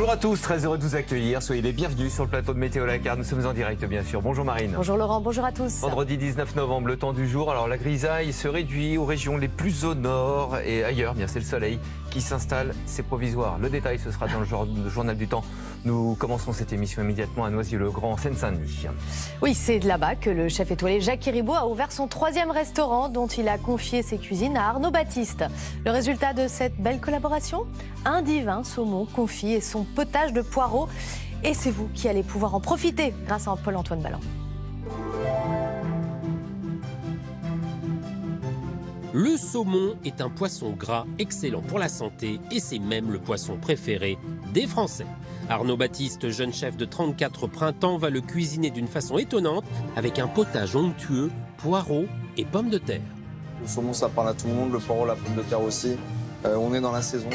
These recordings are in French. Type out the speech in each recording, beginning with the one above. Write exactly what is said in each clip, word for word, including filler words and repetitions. Bonjour à tous, très heureux de vous accueillir. Soyez les bienvenus sur le plateau de Météo à la carte. Nous sommes en direct, bien sûr. Bonjour Marine. Bonjour Laurent, bonjour à tous. Vendredi dix-neuf novembre, le temps du jour. Alors la grisaille se réduit aux régions les plus au nord et ailleurs, bien c'est le soleil qui s'installe, c'est provisoire. Le détail, ce sera dans le journal du temps. Nous commençons cette émission immédiatement à Noisy-le-Grand, en Seine-Saint-Denis. Oui, c'est de là-bas que le chef étoilé Jacques Héribaut a ouvert son troisième restaurant dont il a confié ses cuisines à Arnaud Baptiste. Le résultat de cette belle collaboration, un divin saumon confit et son potage de poireaux. Et c'est vous qui allez pouvoir en profiter grâce à Paul-Antoine Ballant. Le saumon est un poisson gras excellent pour la santé et c'est même le poisson préféré des Français. Arnaud Baptiste, jeune chef de trente-quatre printemps, va le cuisiner d'une façon étonnante avec un potage onctueux, poireaux et pommes de terre. Le saumon, ça parle à tout le monde, le poireau, la pomme de terre aussi. Euh, on est dans la saison,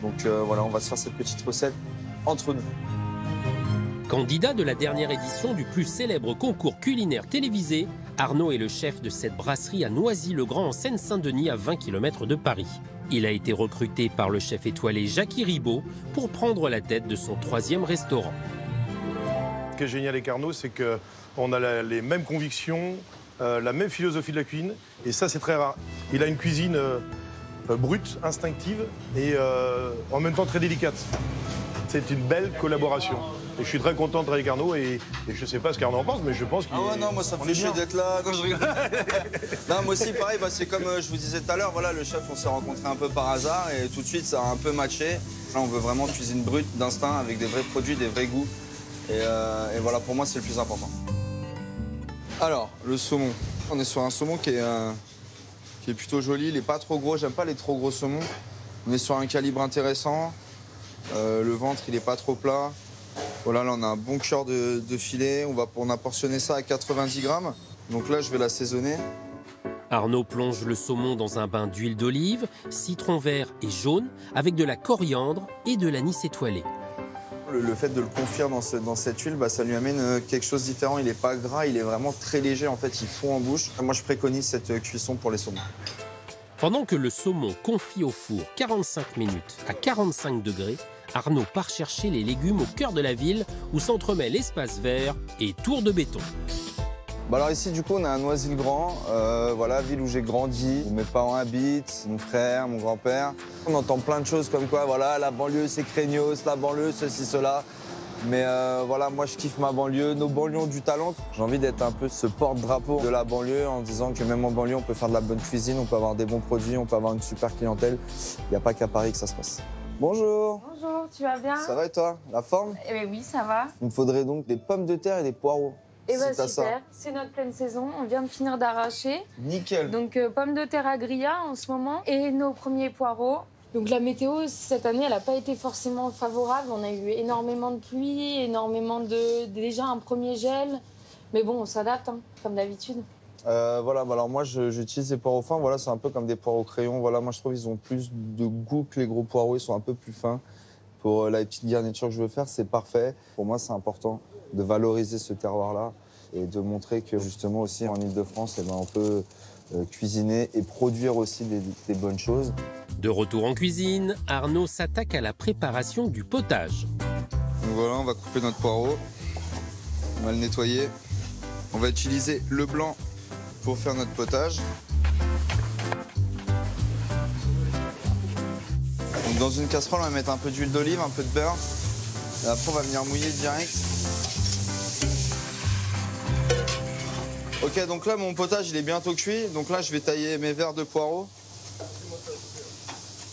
donc euh, voilà, on va se faire cette petite recette entre nous. Candidat de la dernière édition du plus célèbre concours culinaire télévisé, Arnaud est le chef de cette brasserie à Noisy-le-Grand en Seine-Saint-Denis à vingt kilomètres de Paris. Il a été recruté par le chef étoilé Jacques Héribaut pour prendre la tête de son troisième restaurant. Ce qui est génial avec Arnaud, c'est qu'on a la, les mêmes convictions, euh, la même philosophie de la cuisine et ça c'est très rare. Il a une cuisine euh, brute, instinctive et euh, en même temps très délicate. C'est une belle collaboration. Et je suis très content de travailler avec Arnaud et, et je sais pas ce qu'Arnaud en pense, mais je pense qu'il... Ah ouais, non, moi ça me fait chier d'être là, quand je rigole. Non, moi aussi, pareil, bah, c'est comme euh, je vous disais tout à l'heure, voilà, le chef, on s'est rencontré un peu par hasard et tout de suite, ça a un peu matché. Là, on veut vraiment cuisine brute, d'instinct, avec des vrais produits, des vrais goûts. Et, euh, et voilà, pour moi, c'est le plus important. Alors, le saumon. On est sur un saumon qui est, euh, qui est plutôt joli, il est pas trop gros, j'aime pas les trop gros saumons. On est sur un calibre intéressant, euh, le ventre, il est pas trop plat. Voilà, là on a un bon cœur de, de filet, on, va, on a portionné ça à quatre-vingt-dix grammes, donc là je vais l'assaisonner. Arnaud plonge le saumon dans un bain d'huile d'olive, citron vert et jaune, avec de la coriandre et de l'anis étoilé. Le, le fait de le confire dans, ce, dans cette huile, bah, ça lui amène quelque chose de différent, il n'est pas gras, il est vraiment très léger, en fait il fond en bouche. Moi je préconise cette cuisson pour les saumons. Pendant que le saumon confit au four quarante-cinq minutes à quarante-cinq degrés, Arnaud part chercher les légumes au cœur de la ville où s'entremêlent espace vert et tour de béton. Bah alors ici du coup on a un Noisy-le-Grand, euh, voilà, ville où j'ai grandi, où mes parents habitent, mon frère, mon grand-père. On entend plein de choses comme quoi voilà la banlieue c'est craignos, la banlieue ceci cela. Mais euh, voilà, moi je kiffe ma banlieue, nos banlieues ont du talent. J'ai envie d'être un peu ce porte-drapeau de la banlieue en disant que même en banlieue on peut faire de la bonne cuisine, on peut avoir des bons produits, on peut avoir une super clientèle. Il n'y a pas qu'à Paris que ça se passe. Bonjour. Bonjour, tu vas bien? Ça va et toi? La forme? Eh bien oui, ça va. Il me faudrait donc des pommes de terre et des poireaux. Eh bien si super, c'est notre pleine saison, on vient de finir d'arracher. Nickel. Donc euh, pommes de terre à grilla en ce moment et nos premiers poireaux. Donc la météo cette année, elle n'a pas été forcément favorable. On a eu énormément de pluie, énormément de... déjà un premier gel. Mais bon, on s'adapte, hein, comme d'habitude. Euh, voilà, bah alors moi j'utilise des poireaux fins, voilà, c'est un peu comme des poireaux crayons. Voilà, moi je trouve qu'ils ont plus de goût que les gros poireaux, ils sont un peu plus fins. Pour euh, la petite garniture que je veux faire, c'est parfait. Pour moi, c'est important de valoriser ce terroir-là et de montrer que justement aussi en Ile-de-France, eh ben, on peut euh, cuisiner et produire aussi des, des bonnes choses. De retour en cuisine, Arnaud s'attaque à la préparation du potage. Donc voilà, on va couper notre poireau, on va le nettoyer. On va utiliser le blanc pour faire notre potage. Donc dans une casserole, on va mettre un peu d'huile d'olive, un peu de beurre. Et après, on va venir mouiller direct. Ok, donc là, mon potage, il est bientôt cuit. Donc là, je vais tailler mes verres de poireaux.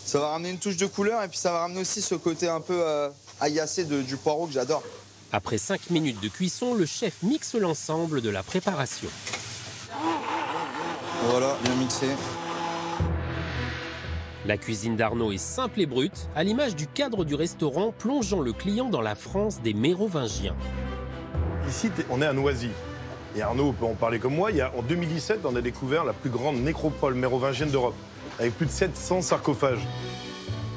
Ça va ramener une touche de couleur et puis ça va ramener aussi ce côté un peu euh, agacé de, du poireau que j'adore. Après cinq minutes de cuisson, le chef mixe l'ensemble de la préparation. Voilà, bien mixé. La cuisine d'Arnaud est simple et brute, à l'image du cadre du restaurant plongeant le client dans la France des Mérovingiens. Ici, on est à Noisy. Et Arnaud peut en parler comme moi. Il y a, en deux mille dix-sept, on a découvert la plus grande nécropole mérovingienne d'Europe, avec plus de sept cents sarcophages.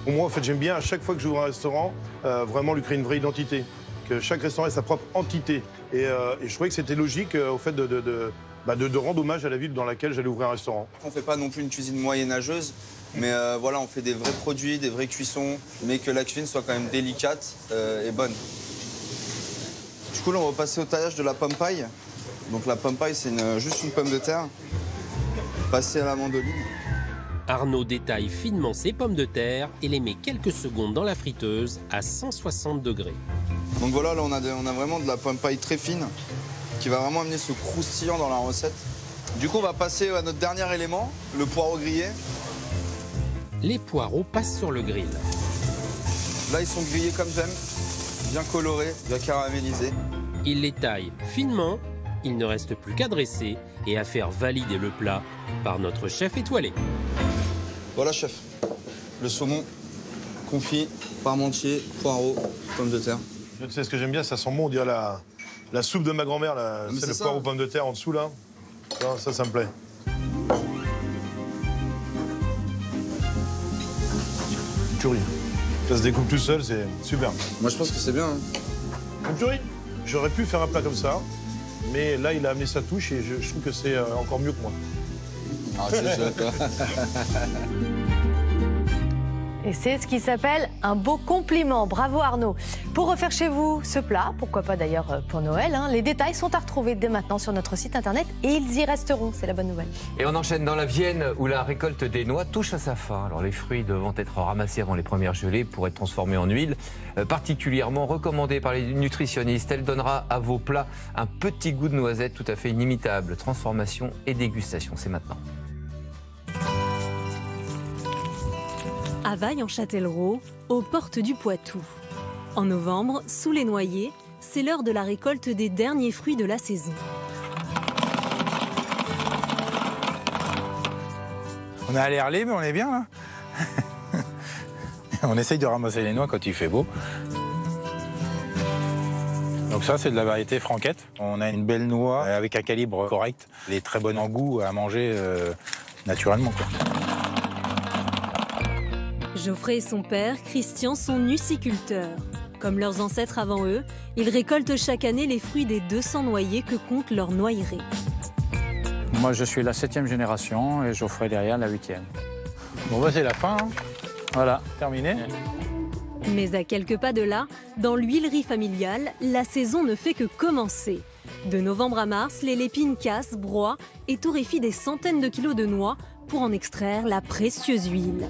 Pour moi, en fait, j'aime bien, à chaque fois que j'ouvre un restaurant, euh, vraiment lui créer une vraie identité. Que chaque restaurant ait sa propre entité. Et, euh, et je trouvais que c'était logique euh, au fait de... de, de Bah de, de rendre hommage à la ville dans laquelle j'allais ouvrir un restaurant. On ne fait pas non plus une cuisine moyenâgeuse, Mais euh, voilà, on fait des vrais produits, des vraies cuissons, mais que la cuisine soit quand même délicate euh, et bonne. Du coup, là, on va passer au taillage de la pomme paille. Donc la pomme paille, c'est une, juste une pomme de terre passée à la mandoline. Arnaud détaille finement ses pommes de terre et les met quelques secondes dans la friteuse à cent soixante degrés. Donc voilà, là, on a, de, on a vraiment de la pomme paille très fine qui va vraiment amener ce croustillant dans la recette. Du coup, on va passer à notre dernier élément, le poireau grillé. Les poireaux passent sur le grill. Là, ils sont grillés comme j'aime, bien colorés, bien caramélisés. Il les taille finement, il ne reste plus qu'à dresser et à faire valider le plat par notre chef étoilé. Voilà, chef, le saumon, confit, parmentier, poireaux, pommes de terre. Tu sais ce que j'aime bien, ça sent bon, on dirait la, la soupe de ma grand-mère, c'est le poireau pommes de terre en dessous, là. Ça, ça, ça me plaît. Ça se découpe tout seul, c'est superbe. Moi, je pense que c'est bien. Hein. Curry, j'aurais pu faire un plat comme ça, mais là, il a amené sa touche et je, je trouve que c'est encore mieux que moi. Ah, c'est ça, toi. Et c'est ce qui s'appelle un beau compliment. Bravo Arnaud. Pour refaire chez vous ce plat, pourquoi pas d'ailleurs pour Noël, hein, les détails sont à retrouver dès maintenant sur notre site internet et ils y resteront, c'est la bonne nouvelle. Et on enchaîne dans la Vienne où la récolte des noix touche à sa fin. Alors les fruits devant être ramassés avant les premières gelées pour être transformés en huile, euh, particulièrement recommandée par les nutritionnistes. Elle donnera à vos plats un petit goût de noisette tout à fait inimitable. Transformation et dégustation, c'est maintenant. À Vailles en Châtellerault, aux portes du Poitou. En novembre, sous les noyers, c'est l'heure de la récolte des derniers fruits de la saison. On a l'air libre, mais on est bien là. On essaye de ramasser les noix quand il fait beau. Donc ça, c'est de la variété Franquette. On a une belle noix avec un calibre correct. Elle est très bonne en goût à manger euh, naturellement, quoi. Geoffrey et son père, Christian, sont nuciculteurs. Comme leurs ancêtres avant eux, ils récoltent chaque année les fruits des deux cents noyers que compte leur noyerie. Moi, je suis la septième génération et Geoffrey derrière la huitième. Bon, bah, c'est la fin. Hein. Voilà, terminé. Mais à quelques pas de là, dans l'huilerie familiale, la saison ne fait que commencer. De novembre à mars, les lépines cassent, broient et torréfient des centaines de kilos de noix pour en extraire la précieuse huile.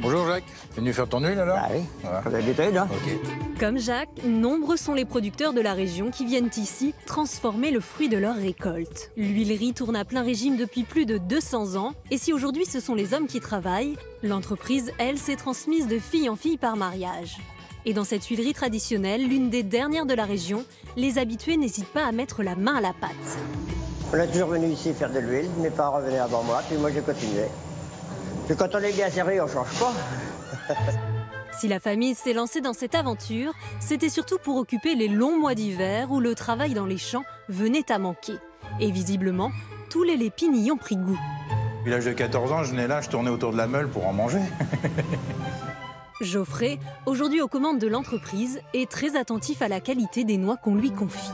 Bonjour Jacques, t'es venu faire ton huile alors? Bah oui, voilà. Comme d'habitude. Hein. Okay. Comme Jacques, nombreux sont les producteurs de la région qui viennent ici transformer le fruit de leur récolte. L'huilerie tourne à plein régime depuis plus de deux cents ans et si aujourd'hui ce sont les hommes qui travaillent, l'entreprise, elle, s'est transmise de fille en fille par mariage. Et dans cette huilerie traditionnelle, l'une des dernières de la région, les habitués n'hésitent pas à mettre la main à la pâte. On est toujours venu ici faire de l'huile, mes parents revenaient avant moi, puis moi j'ai continué. Mais quand on est bien serré, on ne change pas. Si la famille s'est lancée dans cette aventure, c'était surtout pour occuper les longs mois d'hiver où le travail dans les champs venait à manquer. Et visiblement, tous les lépines y ont pris goût. À l'âge de quatorze ans, je venais là, je tournais autour de la meule pour en manger. Geoffrey, aujourd'hui aux commandes de l'entreprise, est très attentif à la qualité des noix qu'on lui confie.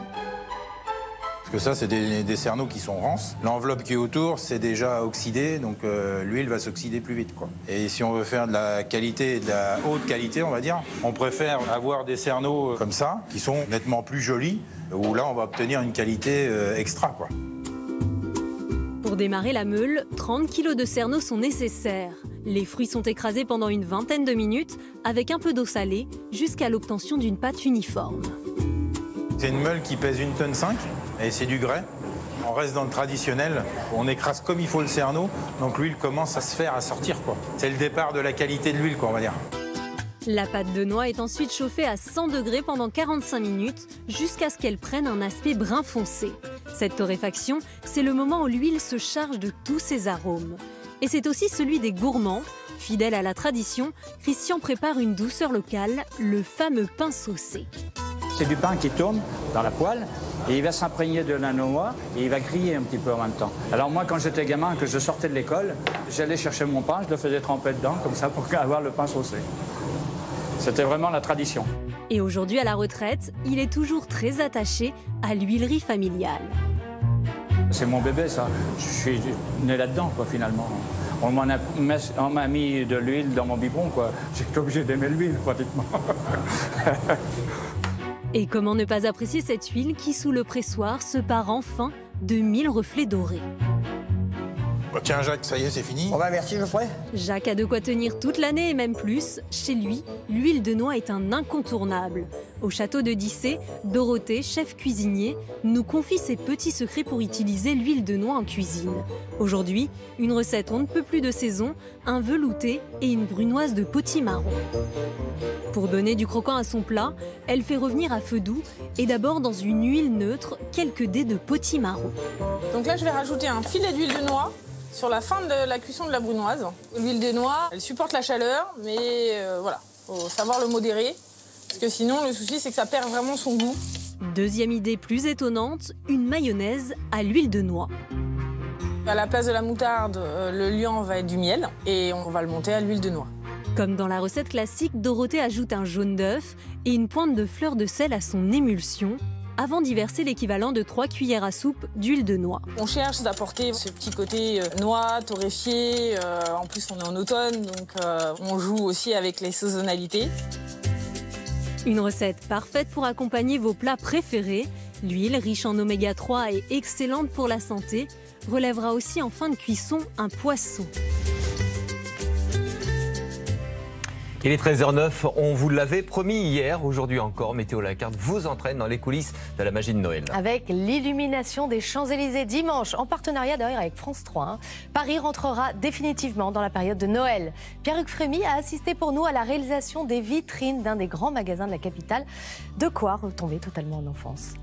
Parce que ça, c'est des, des cerneaux qui sont rances. L'enveloppe qui est autour, c'est déjà oxydé, donc euh, l'huile va s'oxyder plus vite, quoi. Et si on veut faire de la qualité, de la haute qualité, on va dire, on préfère avoir des cerneaux comme ça, qui sont nettement plus jolis, où là, on va obtenir une qualité euh, extra, quoi. Pour démarrer la meule, trente kilos de cerneaux sont nécessaires. Les fruits sont écrasés pendant une vingtaine de minutes, avec un peu d'eau salée, jusqu'à l'obtention d'une pâte uniforme. C'est une meule qui pèse une tonne cinq et c'est du grès. On reste dans le traditionnel, on écrase comme il faut le cerneau, donc l'huile commence à se faire, à sortir, quoi. C'est le départ de la qualité de l'huile, quoi, on va dire. La pâte de noix est ensuite chauffée à cent degrés pendant quarante-cinq minutes jusqu'à ce qu'elle prenne un aspect brun foncé. Cette torréfaction, c'est le moment où l'huile se charge de tous ses arômes. Et c'est aussi celui des gourmands. Fidèle à la tradition, Christian prépare une douceur locale, le fameux pain saucé. C'est du pain qui tourne dans la poêle et il va s'imprégner de la noix et il va griller un petit peu en même temps. Alors moi, quand j'étais gamin, que je sortais de l'école, j'allais chercher mon pain, je le faisais tremper dedans comme ça pour avoir le pain saucé. C'était vraiment la tradition. Et aujourd'hui, à la retraite, il est toujours très attaché à l'huilerie familiale. C'est mon bébé, ça. Je suis né là-dedans, quoi, finalement. on m'a mis de l'huile dans mon biberon, quoi. J'étais obligé d'aimer l'huile, pratiquement. Et comment ne pas apprécier cette huile qui, sous le pressoir, se pare enfin de mille reflets dorés. Bah tiens Jacques, ça y est, c'est fini. Oh bah merci Geoffrey. Jacques a de quoi tenir toute l'année et même plus. Chez lui, l'huile de noix est un incontournable. Au château de Dissé, Dorothée, chef cuisinier, nous confie ses petits secrets pour utiliser l'huile de noix en cuisine. Aujourd'hui, une recette on ne peut plus de saison, un velouté et une brunoise de potimarron. Pour donner du croquant à son plat, elle fait revenir à feu doux et d'abord dans une huile neutre, quelques dés de potimarron. Donc là, je vais rajouter un filet d'huile de noix sur la fin de la cuisson de la brunoise. L'huile de noix, elle supporte la chaleur, mais euh, voilà, faut savoir le modérer. Parce que sinon, le souci, c'est que ça perd vraiment son goût. Deuxième idée plus étonnante, une mayonnaise à l'huile de noix. À la place de la moutarde, le liant va être du miel et on va le monter à l'huile de noix. Comme dans la recette classique, Dorothée ajoute un jaune d'œuf et une pointe de fleur de sel à son émulsion avant d'y verser l'équivalent de trois cuillères à soupe d'huile de noix. On cherche d'apporter ce petit côté noix, torréfié. En plus, on est en automne, donc on joue aussi avec les saisonnalités. Une recette parfaite pour accompagner vos plats préférés. L'huile, riche en oméga trois et excellente pour la santé, relèvera aussi en fin de cuisson un poisson. Il est treize heures neuf, on vous l'avait promis hier, aujourd'hui encore, Météo à la carte vous entraîne dans les coulisses de la magie de Noël. Avec l'illumination des Champs-Élysées dimanche, en partenariat d'ailleurs avec France trois, hein, Paris rentrera définitivement dans la période de Noël. Pierre-Hugues Frémy a assisté pour nous à la réalisation des vitrines d'un des grands magasins de la capitale. De quoi retomber totalement en enfance.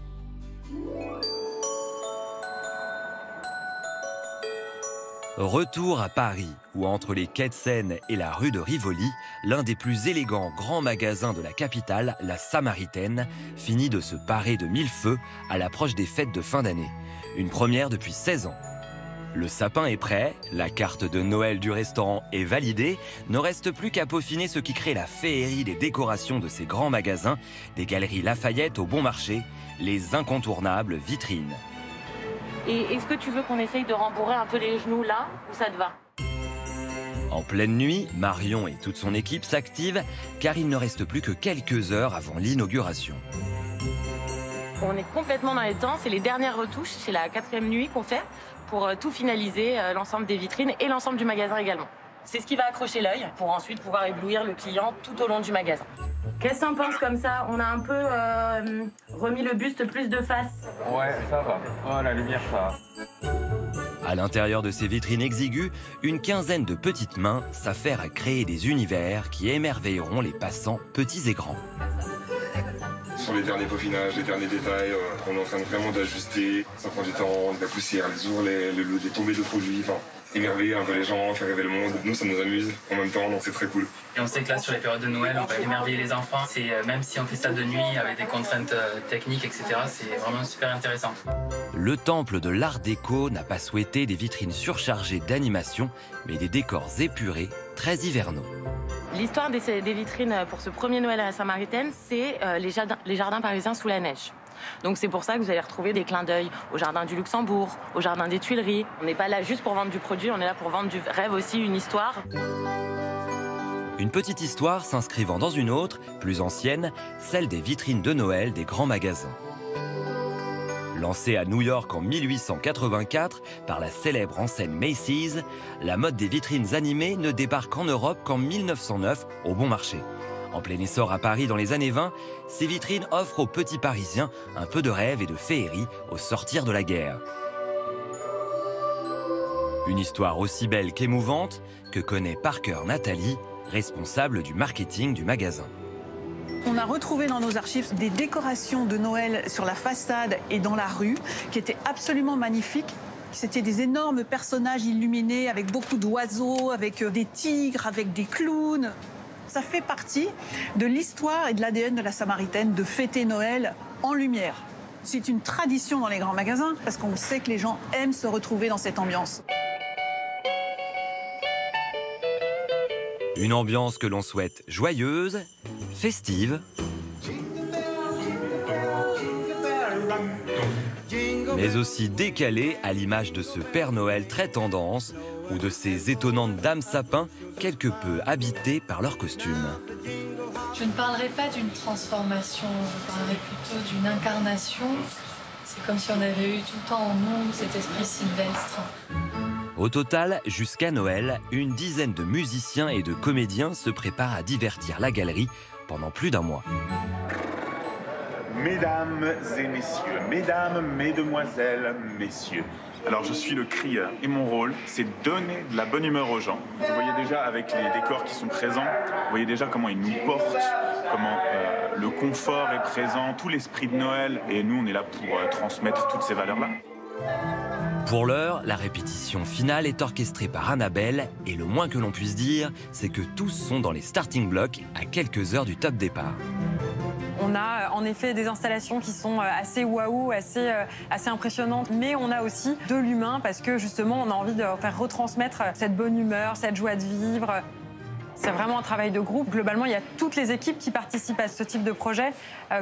Retour à Paris, où entre les quais de Seine et la rue de Rivoli, l'un des plus élégants grands magasins de la capitale, la Samaritaine, finit de se parer de mille feux à l'approche des fêtes de fin d'année. Une première depuis seize ans. Le sapin est prêt, la carte de Noël du restaurant est validée, ne reste plus qu'à peaufiner ce qui crée la féerie des décorations de ces grands magasins, des galeries Lafayette au Bon Marché, les incontournables vitrines. Et est-ce que tu veux qu'on essaye de rembourrer un peu les genoux là, où ça te va? En pleine nuit, Marion et toute son équipe s'activent car il ne reste plus que quelques heures avant l'inauguration. On est complètement dans les temps, c'est les dernières retouches, c'est la quatrième nuit qu'on fait pour tout finaliser, l'ensemble des vitrines et l'ensemble du magasin également. C'est ce qui va accrocher l'œil pour ensuite pouvoir éblouir le client tout au long du magasin. Qu'est-ce que t'en penses comme ça? On a un peu euh, remis le buste plus de face. Ouais, ça va. Oh, la lumière, ça va. À l'intérieur de ces vitrines exiguës, une quinzaine de petites mains s'affairent à créer des univers qui émerveilleront les passants petits et grands. Ce sont les derniers peaufinages, les derniers détails. Euh, on est en train vraiment d'ajuster. Ça prend du temps, de la poussière, les ourlets, les, les tombées de produits. Enfin, émerveiller un peu les gens, faire rêver le monde. Nous, ça nous amuse en même temps, donc c'est très cool. Et on sait que là, sur les périodes de Noël, on va émerveiller les enfants. C'est euh, même si on fait ça de nuit, avec des contraintes euh, techniques, et cetera, c'est vraiment super intéressant. Le temple de l'art déco n'a pas souhaité des vitrines surchargées d'animation, mais des décors épurés, très hivernaux. L'histoire des, des vitrines pour ce premier Noël à la Samaritaine, c'est euh, les, jardins, les jardins parisiens sous la neige. Donc c'est pour ça que vous allez retrouver des clins d'œil au jardin du Luxembourg, au jardin des Tuileries. On n'est pas là juste pour vendre du produit, on est là pour vendre du rêve aussi, une histoire. Une petite histoire s'inscrivant dans une autre, plus ancienne, celle des vitrines de Noël des grands magasins. Lancée à New York en mille huit cent quatre-vingt-quatre par la célèbre enseigne Macy's, la mode des vitrines animées ne débarque en Europe qu'en mille neuf cent neuf au Bon Marché. En plein essor à Paris dans les années vingt, ces vitrines offrent aux petits Parisiens un peu de rêve et de féerie au sortir de la guerre. Une histoire aussi belle qu'émouvante que connaît par cœur Nathalie, responsable du marketing du magasin. On a retrouvé dans nos archives des décorations de Noël sur la façade et dans la rue qui étaient absolument magnifiques. C'était des énormes personnages illuminés avec beaucoup d'oiseaux, avec des tigres, avec des clowns. Ça fait partie de l'histoire et de l'A D N de la Samaritaine de fêter Noël en lumière. C'est une tradition dans les grands magasins parce qu'on sait que les gens aiment se retrouver dans cette ambiance. Une ambiance que l'on souhaite joyeuse, festive, mais aussi décalée à l'image de ce Père Noël très tendance ou de ces étonnantes dames sapins quelque peu habitées par leur costume. Je ne parlerai pas d'une transformation, je parlerai plutôt d'une incarnation. C'est comme si on avait eu tout le temps en nous cet esprit sylvestre. Au total, jusqu'à Noël, une dizaine de musiciens et de comédiens se préparent à divertir la galerie pendant plus d'un mois. Mesdames et messieurs, mesdames, mesdemoiselles, messieurs. Alors je suis le crieur et mon rôle, c'est donner de la bonne humeur aux gens. Vous voyez déjà avec les décors qui sont présents, vous voyez déjà comment ils nous portent, comment euh, le confort est présent, tout l'esprit de Noël. Et nous, on est là pour euh, transmettre toutes ces valeurs-là. Pour l'heure, la répétition finale est orchestrée par Annabelle. Et le moins que l'on puisse dire, c'est que tous sont dans les starting blocks à quelques heures du top départ. On a en effet des installations qui sont assez waouh, assez, assez impressionnantes, mais on a aussi de l'humain parce que justement on a envie de faire retransmettre cette bonne humeur, cette joie de vivre. C'est vraiment un travail de groupe. Globalement, il y a toutes les équipes qui participent à ce type de projet,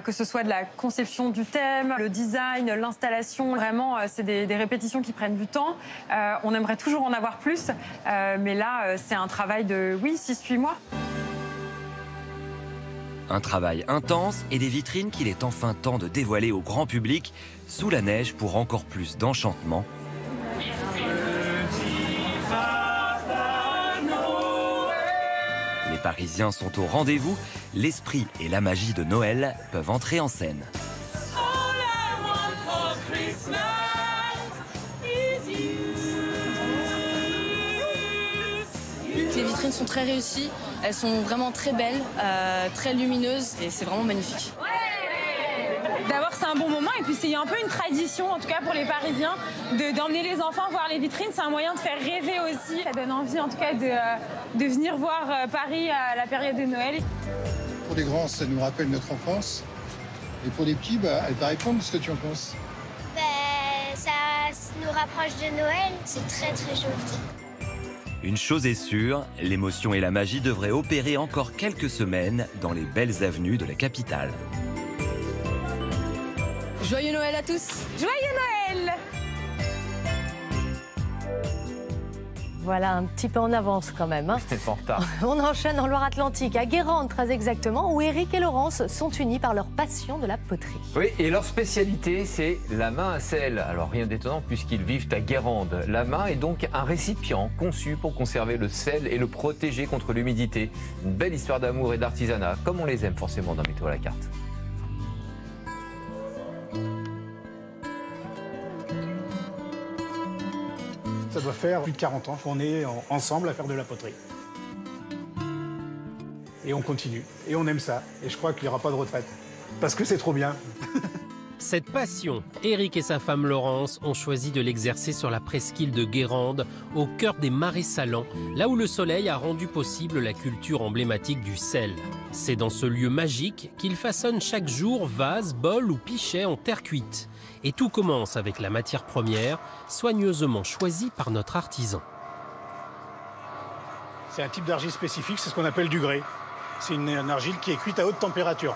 que ce soit de la conception du thème, le design, l'installation. Vraiment, c'est des, des répétitions qui prennent du temps. Euh, on aimerait toujours en avoir plus, euh, mais là, c'est un travail de, oui, six huit mois. Un travail intense et des vitrines qu'il est enfin temps de dévoiler au grand public sous la neige pour encore plus d'enchantement. Les Parisiens sont au rendez-vous, l'esprit et la magie de Noël peuvent entrer en scène. Les vitrines sont très réussies, elles sont vraiment très belles, euh, très lumineuses et c'est vraiment magnifique. Ouais, d'abord c'est un bon moment et puis c'est un peu une tradition, en tout cas pour les Parisiens, d'emmener les enfants voir les vitrines, c'est un moyen de faire rêver aussi. Ça donne envie en tout cas de, de venir voir Paris à la période de Noël. Pour les grands, ça nous rappelle notre enfance et pour les petits, bah, elle va répondre ce que tu en penses. Bah, ça nous rapproche de Noël, c'est très très joli. Une chose est sûre, l'émotion et la magie devraient opérer encore quelques semaines dans les belles avenues de la capitale. Joyeux Noël à tous! Joyeux Noël! Voilà, un petit peu en avance quand même. Hein. C'était en retard. On enchaîne en Loire-Atlantique, à Guérande très exactement, où Eric et Laurence sont unis par leur passion de la poterie. Oui, et leur spécialité, c'est la main à sel. Alors rien d'étonnant puisqu'ils vivent à Guérande. La main est donc un récipient conçu pour conserver le sel et le protéger contre l'humidité. Une belle histoire d'amour et d'artisanat, comme on les aime forcément dans Météo à la carte. Ça doit faire plus de quarante ans qu'on est ensemble à faire de la poterie. Et on continue, et on aime ça. Et je crois qu'il n'y aura pas de retraite, parce que c'est trop bien. Cette passion, Eric et sa femme Laurence ont choisi de l'exercer sur la presqu'île de Guérande, au cœur des marais salants, là où le soleil a rendu possible la culture emblématique du sel. C'est dans ce lieu magique qu'ils façonnent chaque jour vases, bols ou pichets en terre cuite. Et tout commence avec la matière première, soigneusement choisie par notre artisan. C'est un type d'argile spécifique, c'est ce qu'on appelle du grès. C'est une, une argile qui est cuite à haute température.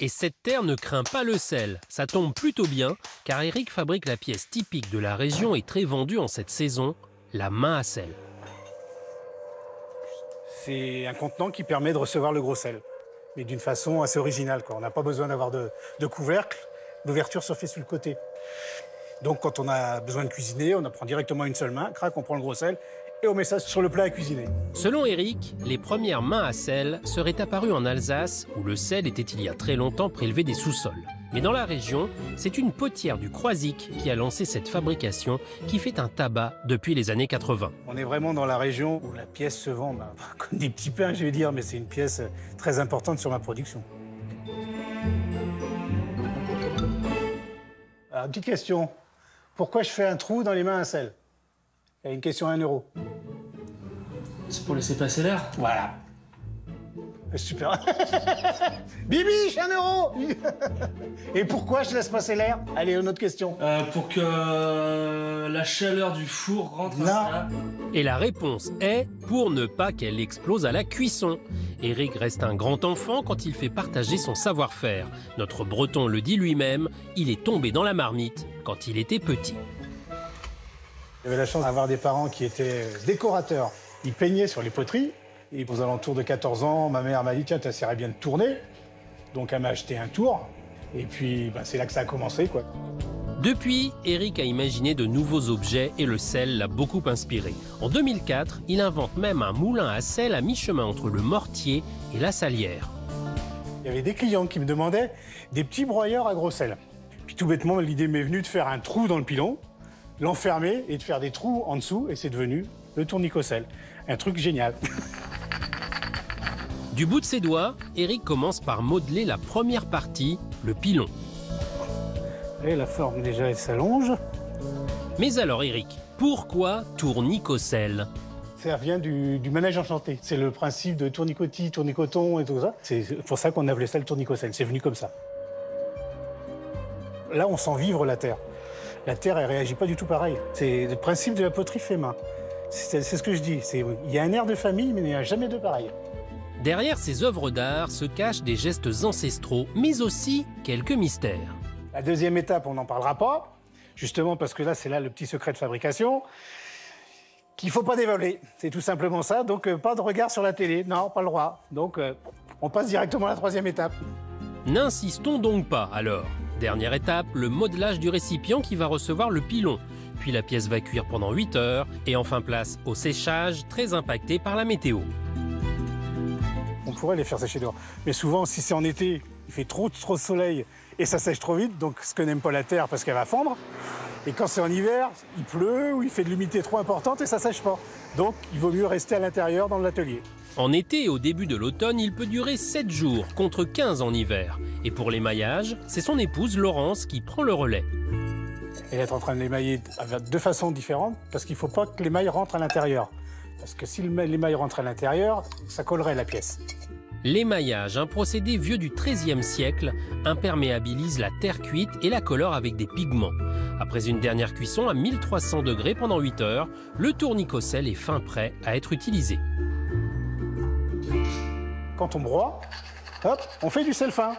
Et cette terre ne craint pas le sel. Ça tombe plutôt bien, car Eric fabrique la pièce typique de la région et très vendue en cette saison, la main à sel. C'est un contenant qui permet de recevoir le gros sel, mais d'une façon assez originale, quoi. On n'a pas besoin d'avoir de, de couvercle, l'ouverture se fait sur le côté. Donc quand on a besoin de cuisiner, on en prend directement une seule main, crac, on prend le gros sel et on met ça sur le plat à cuisiner. Selon Eric, les premières mains à sel seraient apparues en Alsace, où le sel était il y a très longtemps prélevé des sous-sols. Mais dans la région, c'est une potière du Croisic qui a lancé cette fabrication qui fait un tabac depuis les années quatre-vingt. On est vraiment dans la région où la pièce se vend bah, comme des petits pains, je vais dire, mais c'est une pièce très importante sur ma production. Alors, petite question, pourquoi je fais un trou dans les mains à sel? Il y a une question à un euro. C'est pour laisser passer l'air. Voilà. Super. Bibiche, un euro. Et pourquoi je laisse passer l'air? Allez, une autre question. Euh, pour que la chaleur du four rentre. Là. Et la réponse est pour ne pas qu'elle explose à la cuisson. Eric reste un grand enfant quand il fait partager son savoir-faire. Notre Breton le dit lui-même, il est tombé dans la marmite quand il était petit. J'avais la chance d'avoir des parents qui étaient décorateurs. Ils peignaient sur les poteries. Et aux alentours de quatorze ans, ma mère m'a dit « Tiens, ça serait bien de tourner ». Donc elle m'a acheté un tour. Et puis, bah, c'est là que ça a commencé, quoi. Depuis, Eric a imaginé de nouveaux objets et le sel l'a beaucoup inspiré. En deux mille quatre, il invente même un moulin à sel à mi-chemin entre le mortier et la salière. Il y avait des clients qui me demandaient des petits broyeurs à gros sel. Puis tout bêtement, l'idée m'est venue de faire un trou dans le pilon, l'enfermer et de faire des trous en dessous. Et c'est devenu le tournicosel. Un truc génial. Du bout de ses doigts, Eric commence par modeler la première partie, le pilon. Et la forme déjà, elle s'allonge. Mais alors Eric, pourquoi tournicosel? Ça vient du, du manège enchanté. C'est le principe de tournicotis, tournicoton et tout ça. C'est pour ça qu'on appelait ça le tournicosel, c'est venu comme ça. Là, on sent vivre la terre. La terre, elle ne réagit pas du tout pareil. C'est le principe de la poterie fait main. C'est ce que je dis, il y a un air de famille, mais il n'y a jamais de pareil. Derrière ces œuvres d'art se cachent des gestes ancestraux, mais aussi quelques mystères. La deuxième étape, on n'en parlera pas, justement parce que là, c'est là le petit secret de fabrication, qu'il ne faut pas dévoiler. C'est tout simplement ça, donc euh, pas de regard sur la télé, non, pas le droit. Donc, euh, on passe directement à la troisième étape. N'insistons donc pas, alors. Dernière étape, le modelage du récipient qui va recevoir le pilon. Puis la pièce va cuire pendant huit heures, et enfin place au séchage, très impacté par la météo. On pourrait les faire sécher dehors. Mais souvent, si c'est en été, il fait trop, trop de soleil et ça sèche trop vite, donc ce que n'aime pas la terre parce qu'elle va fondre. Et quand c'est en hiver, il pleut ou il fait de l'humidité trop importante et ça sèche pas. Donc, il vaut mieux rester à l'intérieur dans l'atelier. En été et au début de l'automne, il peut durer sept jours, contre quinze en hiver. Et pour l'émaillage, c'est son épouse Laurence qui prend le relais. Elle est en train de l'émailler de façons différentes parce qu'il ne faut pas que l'émail rentre à l'intérieur. Parce que si l'émail rentre à l'intérieur, ça collerait la pièce. L'émaillage, un procédé vieux du treizième siècle, imperméabilise la terre cuite et la colore avec des pigments. Après une dernière cuisson à mille trois cents degrés pendant huit heures, le tournicosel est fin prêt à être utilisé. Quand on broie, hop, on fait du sel fin.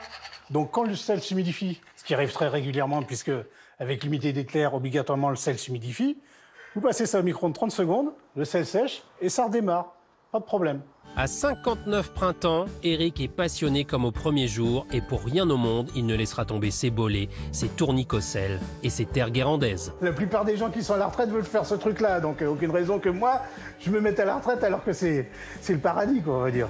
Donc quand le sel s'humidifie, ce qui arrive très régulièrement puisque avec l'humidité des terres, obligatoirement le sel s'humidifie, vous passez ça au micro-ondes trente secondes, le sel sèche et ça redémarre. Pas de problème. À cinquante-neuf printemps, Eric est passionné comme au premier jour et pour rien au monde, il ne laissera tomber ses bolets, ses tournicosels et ses terres guérandaises. La plupart des gens qui sont à la retraite veulent faire ce truc-là, donc aucune raison que moi, je me mette à la retraite alors que c'est le paradis, quoi, on va dire.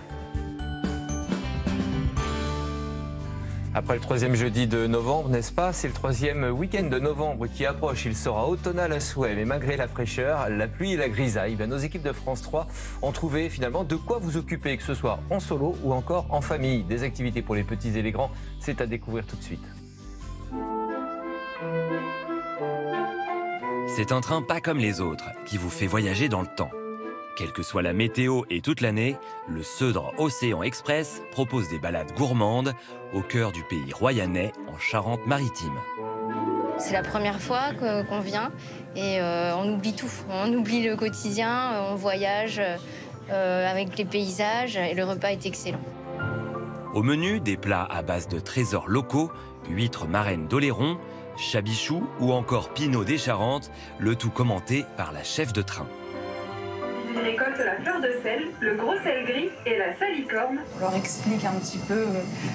Après le troisième jeudi de novembre, n'est-ce pas? C'est le troisième week-end de novembre qui approche. Il sera automnal à souhait, mais malgré la fraîcheur, la pluie et la grisaille, bien, nos équipes de France trois ont trouvé finalement de quoi vous occuper, que ce soit en solo ou encore en famille. Des activités pour les petits et les grands, c'est à découvrir tout de suite. C'est un train pas comme les autres qui vous fait voyager dans le temps. Quelle que soit la météo et toute l'année, le Seudre Océan Express propose des balades gourmandes au cœur du pays royanais, en Charente-Maritime. C'est la première fois qu'on vient et euh, on oublie tout. On oublie le quotidien, on voyage euh, avec les paysages et le repas est excellent. Au menu, des plats à base de trésors locaux, huîtres marraines d'Oléron, chabichou ou encore pinot des Charentes, le tout commenté par la chef de train. Ils récoltent la fleur de sel, le gros sel gris et la salicorne. On leur explique un petit peu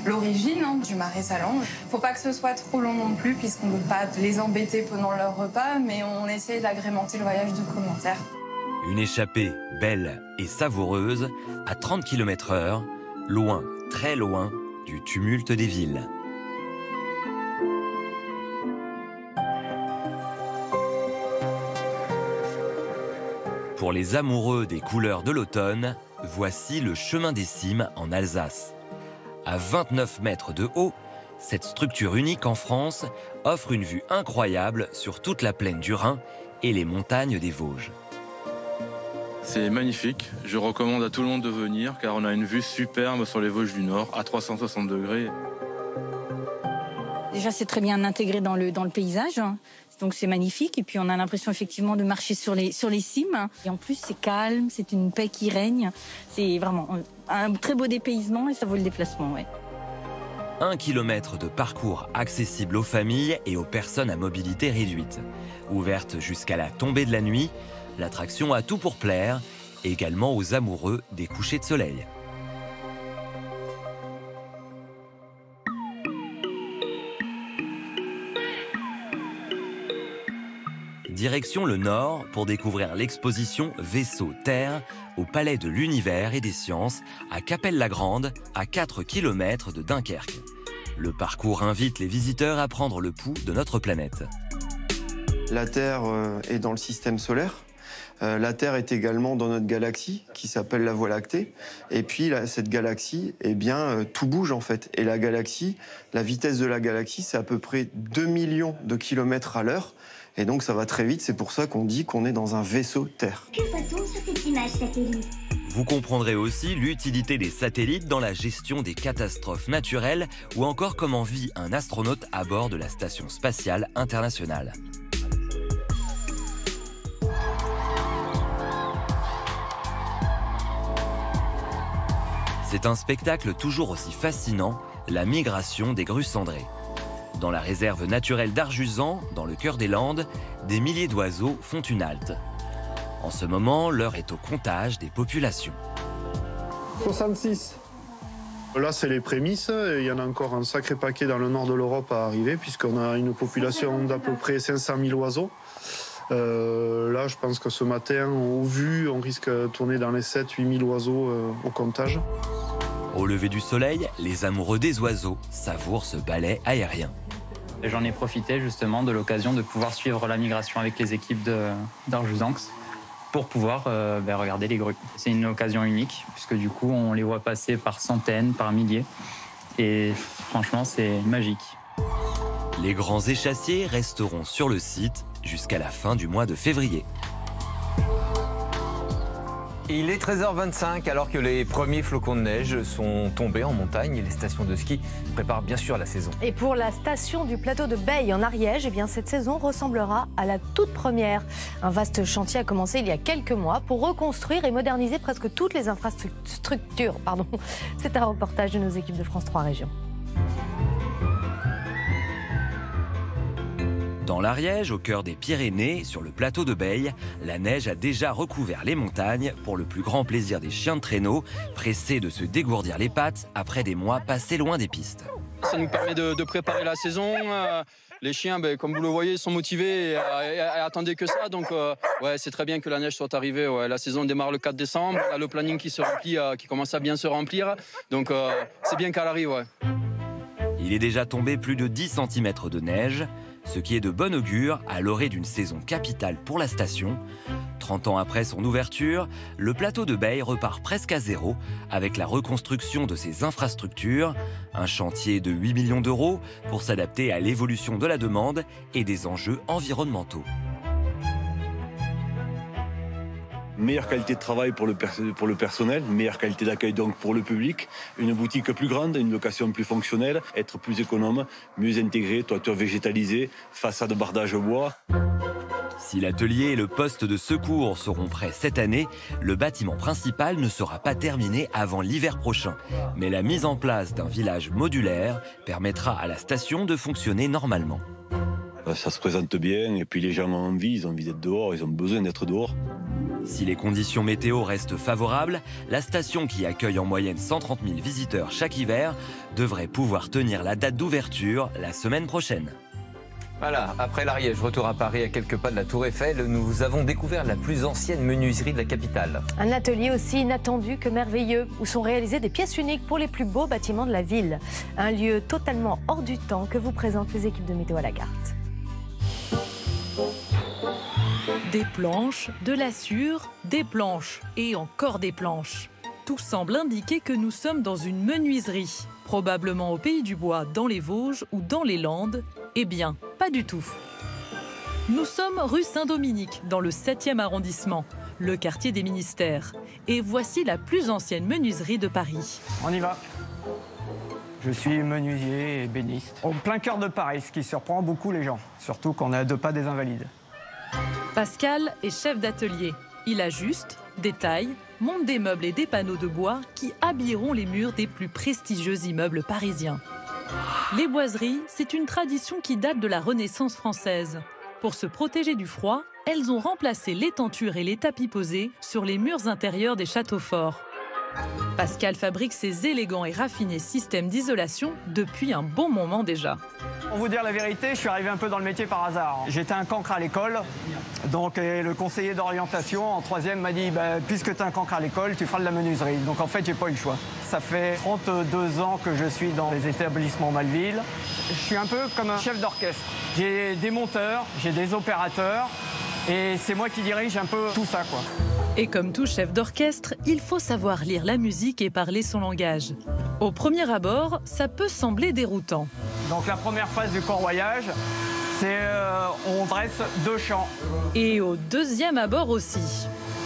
l'origine hein, du marais salant. Faut pas que ce soit trop long non plus, puisqu'on ne veut pas les embêter pendant leur repas, mais on essaie d'agrémenter le voyage de commentaires. Une échappée belle et savoureuse, à trente kilomètres heure, loin, très loin, du tumulte des villes. Pour les amoureux des couleurs de l'automne, voici le chemin des cimes en Alsace. À vingt-neuf mètres de haut, cette structure unique en France offre une vue incroyable sur toute la plaine du Rhin et les montagnes des Vosges. C'est magnifique, je recommande à tout le monde de venir car on a une vue superbe sur les Vosges du Nord à trois cent soixante degrés. Déjà c'est très bien intégré dans le, dans le paysage. Donc c'est magnifique et puis on a l'impression effectivement de marcher sur les, sur les cimes. Et en plus c'est calme, c'est une paix qui règne. C'est vraiment un très beau dépaysement et ça vaut le déplacement. Ouais. un kilomètre de parcours accessible aux familles et aux personnes à mobilité réduite. Ouverte jusqu'à la tombée de la nuit, l'attraction a tout pour plaire, également aux amoureux des couchers de soleil. Direction le nord pour découvrir l'exposition Vaisseau-Terre au Palais de l'Univers et des Sciences à Capelle-la-Grande, à quatre kilomètres de Dunkerque. Le parcours invite les visiteurs à prendre le pouls de notre planète. La Terre est dans le système solaire. La Terre est également dans notre galaxie qui s'appelle la Voie lactée. Et puis cette galaxie, eh bien, tout bouge en fait. Et la galaxie, la vitesse de la galaxie, c'est à peu près deux millions de kilomètres à l'heure. Et donc ça va très vite, c'est pour ça qu'on dit qu'on est dans un vaisseau Terre. Que peut-on sur cette image satellite ? Vous comprendrez aussi l'utilité des satellites dans la gestion des catastrophes naturelles ou encore comment vit un astronaute à bord de la Station spatiale internationale. C'est un spectacle toujours aussi fascinant, la migration des grues cendrées. Dans la réserve naturelle d'Arjusan, dans le cœur des Landes, des milliers d'oiseaux font une halte. En ce moment, l'heure est au comptage des populations. soixante-six. Là, c'est les prémices. Il y en a encore un sacré paquet dans le nord de l'Europe à arriver, puisqu'on a une population d'à peu près cinq cent mille oiseaux. Euh, là, je pense que ce matin, au vu, on risque de tourner dans les sept à huit mille oiseaux euh, au comptage. Au lever du soleil, les amoureux des oiseaux savourent ce ballet aérien. J'en ai profité justement de l'occasion de pouvoir suivre la migration avec les équipes d'Arjusanx pour pouvoir euh, ben regarder les grues. C'est une occasion unique puisque du coup on les voit passer par centaines, par milliers et franchement c'est magique. Les grands échassiers resteront sur le site jusqu'à la fin du mois de février. Il est treize heures vingt-cinq alors que les premiers flocons de neige sont tombés en montagne et les stations de ski préparent bien sûr la saison. Et pour la station du plateau de Beille en Ariège, eh bien cette saison ressemblera à la toute première. Un vaste chantier a commencé il y a quelques mois pour reconstruire et moderniser presque toutes les infrastructures. Pardon. C'est un reportage de nos équipes de France trois Régions. Dans l'Ariège, au cœur des Pyrénées, sur le plateau de Beille, la neige a déjà recouvert les montagnes pour le plus grand plaisir des chiens de traîneau, pressés de se dégourdir les pattes après des mois passés loin des pistes. Ça nous permet de, de préparer la saison. Euh, les chiens, ben, comme vous le voyez, sont motivés et, euh, et, et attendaient que ça. Donc euh, ouais, c'est très bien que la neige soit arrivée. Ouais. La saison démarre le quatre décembre, là, le planning qui, se remplit, euh, qui commence à bien se remplir. Donc euh, c'est bien qu'elle arrive. Ouais. Il est déjà tombé plus de dix centimètres de neige. Ce qui est de bon augure à l'orée d'une saison capitale pour la station. trente ans après son ouverture, le plateau de Beille repart presque à zéro avec la reconstruction de ses infrastructures, un chantier de huit millions d'euros pour s'adapter à l'évolution de la demande et des enjeux environnementaux. Meilleure qualité de travail pour le, pour le personnel, meilleure qualité d'accueil donc pour le public, une boutique plus grande, une location plus fonctionnelle, être plus économe, mieux intégré, toiture végétalisée, façade bardage bois. Si l'atelier et le poste de secours seront prêts cette année, le bâtiment principal ne sera pas terminé avant l'hiver prochain. Mais la mise en place d'un village modulaire permettra à la station de fonctionner normalement. Ça se présente bien et puis les gens ont envie, ils ont envie d'être dehors, ils ont besoin d'être dehors. Si les conditions météo restent favorables, la station qui accueille en moyenne cent trente mille visiteurs chaque hiver devrait pouvoir tenir la date d'ouverture la semaine prochaine. Voilà, après l'Ariège, retour à Paris à quelques pas de la Tour Eiffel, nous avons découvert la plus ancienne menuiserie de la capitale. Un atelier aussi inattendu que merveilleux, où sont réalisées des pièces uniques pour les plus beaux bâtiments de la ville. Un lieu totalement hors du temps que vous présentent les équipes de Météo à la carte. Des planches, de la sûre, des planches et encore des planches. Tout semble indiquer que nous sommes dans une menuiserie, probablement au Pays du Bois, dans les Vosges ou dans les Landes. Eh bien, pas du tout. Nous sommes rue Saint-Dominique, dans le septième arrondissement, le quartier des ministères. Et voici la plus ancienne menuiserie de Paris. On y va. Je suis menuisier et béniste. En plein cœur de Paris, ce qui surprend beaucoup les gens, surtout qu'on est à deux pas des Invalides. Pascal est chef d'atelier. Il ajuste, détaille, monte des meubles et des panneaux de bois qui habilleront les murs des plus prestigieux immeubles parisiens. Les boiseries, c'est une tradition qui date de la Renaissance française. Pour se protéger du froid, elles ont remplacé les tentures et les tapis posés sur les murs intérieurs des châteaux forts. Pascal fabrique ces élégants et raffinés systèmes d'isolation depuis un bon moment déjà. Pour vous dire la vérité, je suis arrivé un peu dans le métier par hasard. J'étais un cancre à l'école, donc et le conseiller d'orientation en troisième m'a dit bah, « Puisque tu es un cancre à l'école, tu feras de la menuiserie ». Donc en fait, j'ai pas eu le choix. Ça fait trente-deux ans que je suis dans les établissements Malville. Je suis un peu comme un chef d'orchestre. J'ai des monteurs, j'ai des opérateurs et c'est moi qui dirige un peu tout ça, quoi. Et comme tout chef d'orchestre, il faut savoir lire la musique et parler son langage. Au premier abord, ça peut sembler déroutant. Donc la première phase du corroyage, c'est euh, on dresse deux champs. Et au deuxième abord aussi.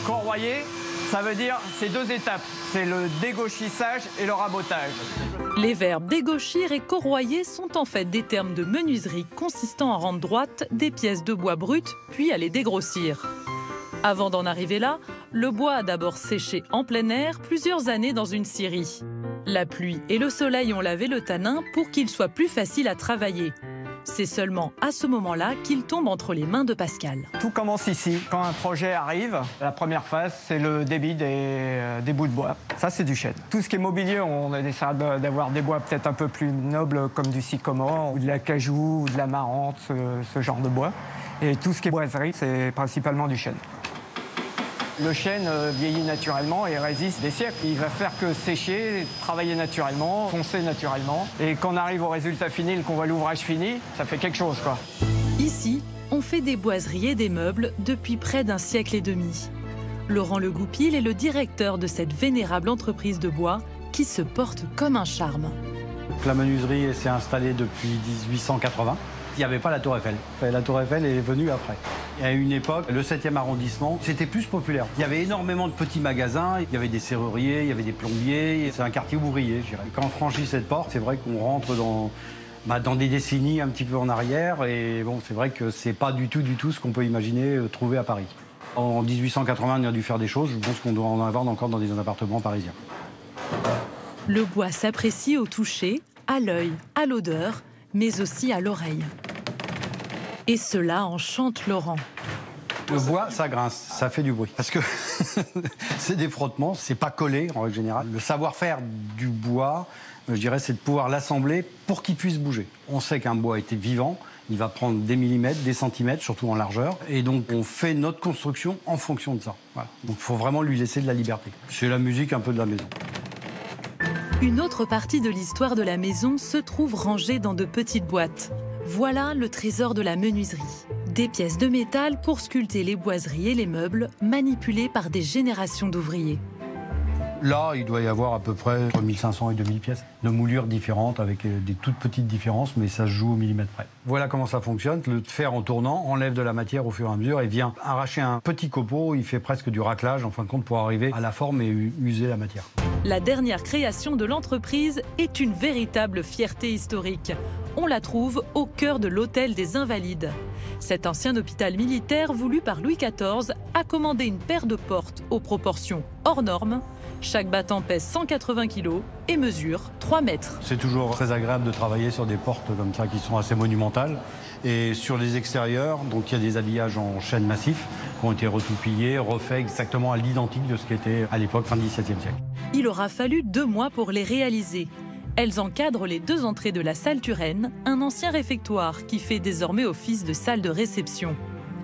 Corroyer, ça veut dire ces deux étapes. C'est le dégauchissage et le rabotage. Les verbes dégauchir et corroyer sont en fait des termes de menuiserie consistant à rendre droite des pièces de bois brutes, puis à les dégrossir. Avant d'en arriver là, le bois a d'abord séché en plein air plusieurs années dans une scierie. La pluie et le soleil ont lavé le tanin pour qu'il soit plus facile à travailler. C'est seulement à ce moment-là qu'il tombe entre les mains de Pascal. Tout commence ici. Quand un projet arrive, la première phase, c'est le débit des, euh, des bouts de bois. Ça, c'est du chêne. Tout ce qui est mobilier, on essaie d'avoir des bois peut-être un peu plus nobles, comme du sycomore, ou de la cajou, ou de la marante, ce, ce genre de bois. Et tout ce qui est boiserie, c'est principalement du chêne. Le chêne vieillit naturellement et résiste des siècles. Il va faire que sécher, travailler naturellement, foncer naturellement. Et quand on arrive au résultat fini, qu'on voit l'ouvrage fini, ça fait quelque chose, quoi. Ici, on fait des boiseries et des meubles depuis près d'un siècle et demi. Laurent Le Goupil est le directeur de cette vénérable entreprise de bois qui se porte comme un charme. La menuiserie s'est installée depuis mille huit cent quatre-vingts. Il n'y avait pas la Tour Eiffel. La Tour Eiffel est venue après. À une époque, le septième arrondissement, c'était plus populaire. Il y avait énormément de petits magasins, il y avait des serruriers, il y avait des plombiers. C'est un quartier ouvrier, je dirais. Quand on franchit cette porte, c'est vrai qu'on rentre dans, bah, dans des décennies un petit peu en arrière. Et bon, c'est vrai que c'est pas du tout, du tout ce qu'on peut imaginer euh, trouver à Paris. En mille huit cent quatre-vingts, on a dû faire des choses. Je pense qu'on doit en avoir encore dans des appartements parisiens. Le bois s'apprécie au toucher, à l'œil, à l'odeur, mais aussi à l'oreille. Et cela enchante Laurent. Le bois, ça grince, ça fait du bruit. Parce que c'est des frottements, c'est pas collé en règle générale. Le savoir-faire du bois, je dirais, c'est de pouvoir l'assembler pour qu'il puisse bouger. On sait qu'un bois était vivant, il va prendre des millimètres, des centimètres, surtout en largeur. Et donc, on fait notre construction en fonction de ça. Voilà. Donc, il faut vraiment lui laisser de la liberté. C'est la musique un peu de la maison. Une autre partie de l'histoire de la maison se trouve rangée dans de petites boîtes. Voilà le trésor de la menuiserie. Des pièces de métal pour sculpter les boiseries et les meubles manipulés par des générations d'ouvriers. Là, il doit y avoir à peu près entre mille cinq cents et deux mille pièces de moulures différentes avec des toutes petites différences, mais ça se joue au millimètre près. Voilà comment ça fonctionne. Le fer en tournant enlève de la matière au fur et à mesure et vient arracher un petit copeau. Il fait presque du raclage en fin de compte pour arriver à la forme et user la matière. La dernière création de l'entreprise est une véritable fierté historique. On la trouve au cœur de l'hôtel des Invalides. Cet ancien hôpital militaire voulu par Louis quatorze a commandé une paire de portes aux proportions hors normes. Chaque battant pèse cent quatre-vingts kilos et mesure trois mètres. C'est toujours très agréable de travailler sur des portes comme ça qui sont assez monumentales. Et sur les extérieurs, donc il y a des habillages en chêne massif qui ont été retoupillés, refaits exactement à l'identique de ce qui était à l'époque fin du dix-septième siècle. Il aura fallu deux mois pour les réaliser. Elles encadrent les deux entrées de la salle Turenne, un ancien réfectoire qui fait désormais office de salle de réception.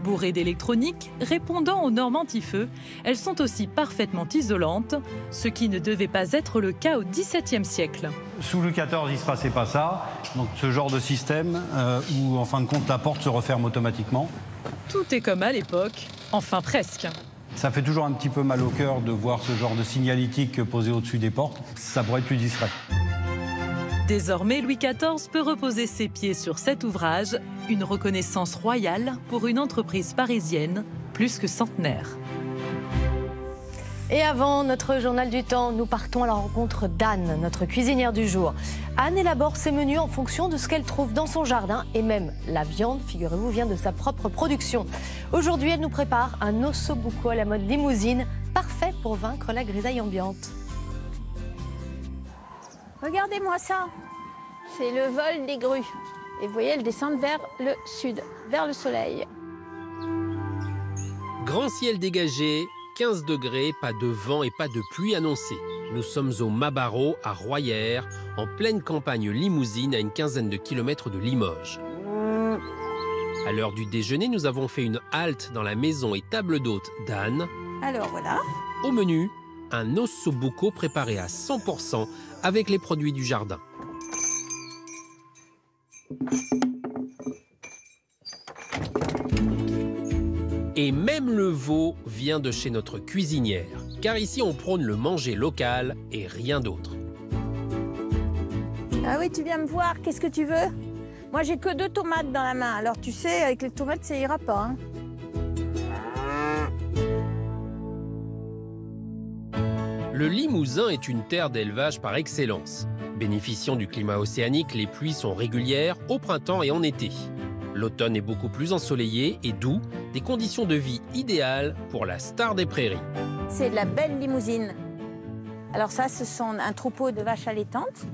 Bourrées d'électronique, répondant aux normes anti-feu, elles sont aussi parfaitement isolantes, ce qui ne devait pas être le cas au dix-septième siècle. Sous Louis quatorze, il ne se passait pas ça. Donc ce genre de système euh, où, en fin de compte, la porte se referme automatiquement. Tout est comme à l'époque, enfin presque. Ça fait toujours un petit peu mal au cœur de voir ce genre de signalétique posée au-dessus des portes. Ça pourrait être plus discret. Désormais, Louis quatorze peut reposer ses pieds sur cet ouvrage, une reconnaissance royale pour une entreprise parisienne plus que centenaire. Et avant notre journal du temps, nous partons à la rencontre d'Anne, notre cuisinière du jour. Anne élabore ses menus en fonction de ce qu'elle trouve dans son jardin et même la viande, figurez-vous, vient de sa propre production. Aujourd'hui, elle nous prépare un ossobuco à la mode limousine, parfait pour vaincre la grisaille ambiante. Regardez-moi ça. c'est le vol des grues. Et vous voyez, elles descendent vers le sud, vers le soleil. Grand ciel dégagé, quinze degrés, pas de vent et pas de pluie annoncée. Nous sommes au Mabarot, à Royères, en pleine campagne limousine, à une quinzaine de kilomètres de Limoges. À l'heure du déjeuner, nous avons fait une halte dans la maison et table d'hôte d'Anne. Alors voilà. Au menu, un osso buco préparé à cent pour cent avec les produits du jardin. Et même le veau vient de chez notre cuisinière, car ici on prône le manger local et rien d'autre. Ah oui, tu viens me voir, qu'est-ce que tu veux? Moi j'ai que deux tomates dans la main, alors tu sais, avec les tomates ça ira pas. Hein. Le Limousin est une terre d'élevage par excellence. Bénéficiant du climat océanique, les pluies sont régulières au printemps et en été. L'automne est beaucoup plus ensoleillé et doux, des conditions de vie idéales pour la star des prairies. C'est de la belle limousine. Alors ça, ce sont un troupeau de vaches allaitantes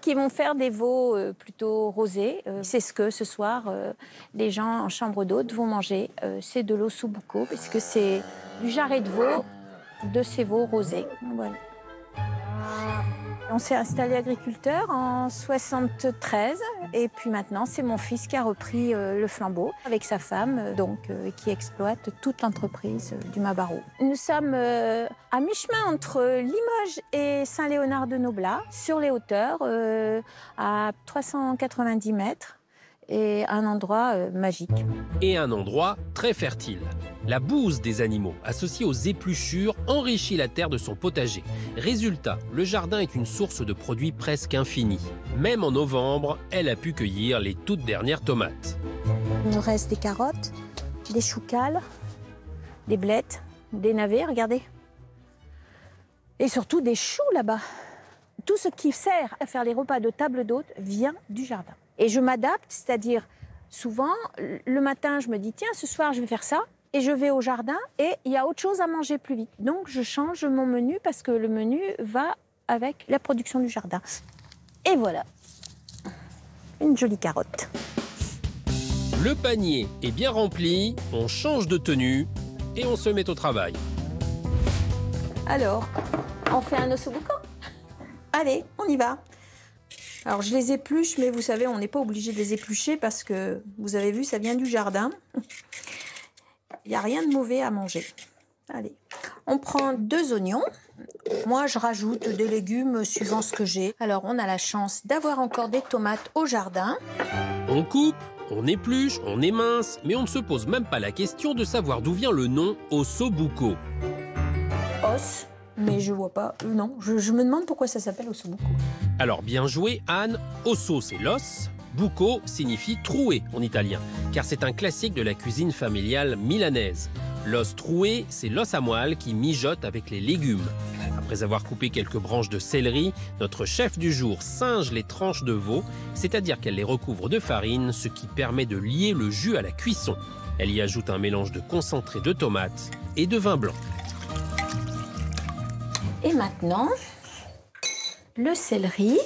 qui vont faire des veaux plutôt rosés. C'est ce que ce soir, les gens en chambre d'hôte vont manger. C'est de l'osso buco, parce que c'est du jarret de veau, de ces veaux rosés. Voilà. On s'est installé agriculteur en soixante-treize et puis maintenant c'est mon fils qui a repris le flambeau avec sa femme donc qui exploite toute l'entreprise du Mabarot. Nous sommes à mi-chemin entre Limoges et Saint-Léonard-de-Noblat sur les hauteurs à trois cent quatre-vingt-dix mètres et un endroit magique. Et un endroit très fertile. La bouse des animaux, associée aux épluchures, enrichit la terre de son potager. Résultat, le jardin est une source de produits presque infinie. Même en novembre, elle a pu cueillir les toutes dernières tomates. Il nous reste des carottes, des choucales, des blettes, des navets, regardez. Et surtout des choux là-bas. Tout ce qui sert à faire les repas de table d'hôte vient du jardin. Et je m'adapte, c'est-à-dire souvent, le matin, je me dis, tiens, ce soir, je vais faire ça. Et je vais au jardin et il y a autre chose à manger plus vite. Donc je change mon menu parce que le menu va avec la production du jardin. Et voilà, une jolie carotte. Le panier est bien rempli, on change de tenue et on se met au travail. Alors, on fait un osso buco? Allez, on y va. Alors je les épluche, mais vous savez, on n'est pas obligé de les éplucher parce que, vous avez vu, ça vient du jardin. Il n'y a rien de mauvais à manger. Allez, on prend deux oignons. Moi, je rajoute des légumes suivant ce que j'ai. Alors, on a la chance d'avoir encore des tomates au jardin. On coupe, on épluche, on émince, mais on ne se pose même pas la question de savoir d'où vient le nom osso buco. Os, mais je vois pas. Non, je, je me demande pourquoi ça s'appelle osso buco. Alors, bien joué, Anne. Osso, c'est l'os. Buco signifie troué en italien, car c'est un classique de la cuisine familiale milanaise. L'os troué, c'est l'os à moelle qui mijote avec les légumes. Après avoir coupé quelques branches de céleri, notre chef du jour singe les tranches de veau, c'est-à-dire qu'elle les recouvre de farine, ce qui permet de lier le jus à la cuisson. Elle y ajoute un mélange de concentré de tomates et de vin blanc. Et maintenant, le céleri.